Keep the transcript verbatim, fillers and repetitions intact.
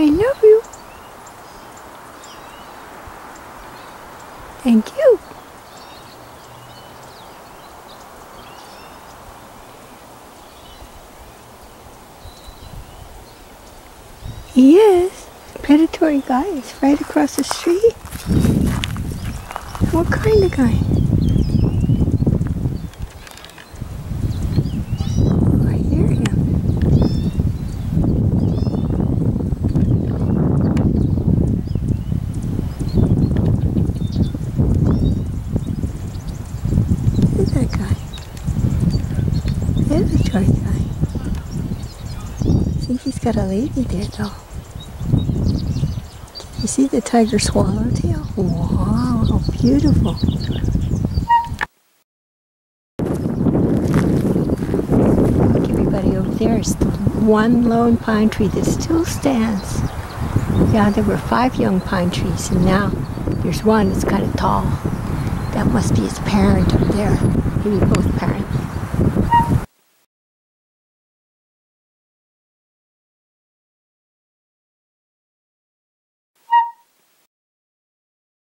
I love you. Thank you. Yes, predatory guy is right across the street. What kind of guy? Got a lady there though. You see the tiger swallowtail? Wow, how beautiful. Look everybody over there. It's the one lone pine tree that still stands. Yeah, there were five young pine trees and now there's one that's kind of tall. That must be his parent up there. Maybe both parents.